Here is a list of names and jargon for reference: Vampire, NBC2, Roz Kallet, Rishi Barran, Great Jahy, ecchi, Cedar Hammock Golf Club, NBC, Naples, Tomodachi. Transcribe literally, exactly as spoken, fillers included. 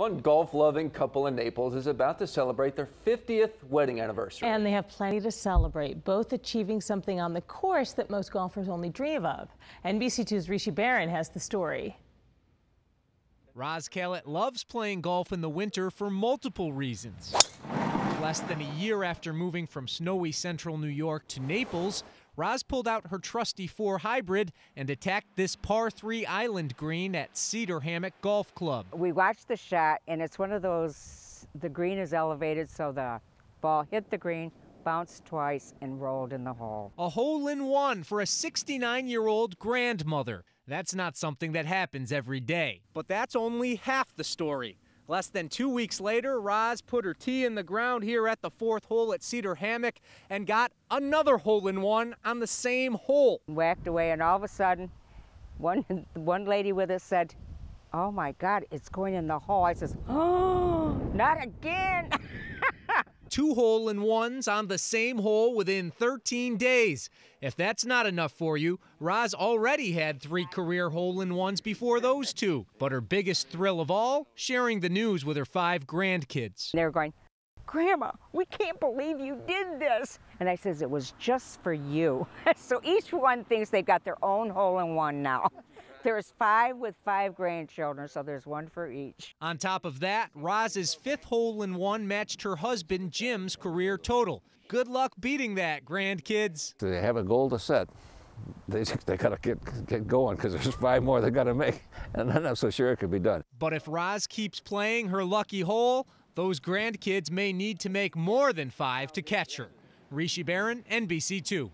One golf-loving couple in Naples is about to celebrate their fiftieth wedding anniversary. And they have plenty to celebrate, both achieving something on the course that most golfers only dream of. N B C two's Rishi Barran has the story. Roz Kallet loves playing golf in the winter for multiple reasons. Less than a year after moving from snowy central New York to Naples, Roz pulled out her trusty four hybrid and attacked this par three island green at Cedar Hammock Golf Club. We watched the shot, and it's one of those, the green is elevated, so the ball hit the green, bounced twice, and rolled in the hole. A hole-in-one for a sixty-nine-year-old grandmother. That's not something that happens every day. But that's only half the story. Less than two weeks later, Roz put her tee in the ground here at the fourth hole at Cedar Hammock and got another hole-in-one on the same hole. Whacked away, and all of a sudden, one, one lady with us said, "Oh my God, it's going in the hole." I says, "Oh, not again." Two hole-in-ones on the same hole within thirteen days. If that's not enough for you, Roz already had three career hole-in-ones before those two. But her biggest thrill of all, sharing the news with her five grandkids. They were going, "Grandma, we can't believe you did this." And I says, "It was just for you." So each one thinks they've got their own hole-in-one now. There's five with five grandchildren, so there's one for each. On top of that, Roz's fifth hole-in-one matched her husband Jim's career total. Good luck beating that, grandkids. They have a goal to set. They, they got to get, get going, because there's five more they got to make, and I'm not so sure it could be done. But if Roz keeps playing her lucky hole, those grandkids may need to make more than five to catch her. Rishi Barran, N B C two.